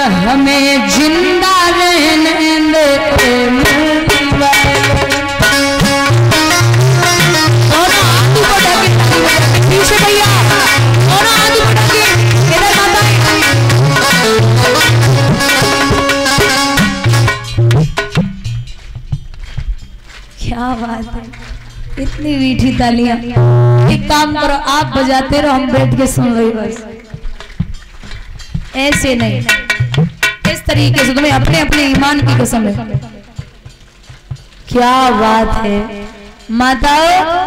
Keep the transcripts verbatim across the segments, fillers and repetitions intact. पर हमें जिंदा रहने दे। क्या बात है, इतनी मीठी तालियां। एक काम करो, आप बजाते रहो, हम बैठ के सुन रहे बस। ऐसे नहीं, इस तरीके से। तुम्हें अपने अपने ईमान की कसम है। क्या बात है माताओं,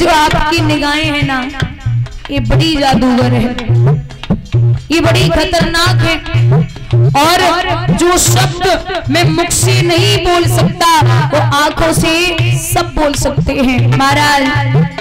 जो आपकी निगाहें हैं ना, ये बड़ी जादूगर है, ये बड़ी खतरनाक है। और जो शब्द मैं मुख से नहीं बोल सकता, वो आंखों से सब बोल सकते हैं। महाराज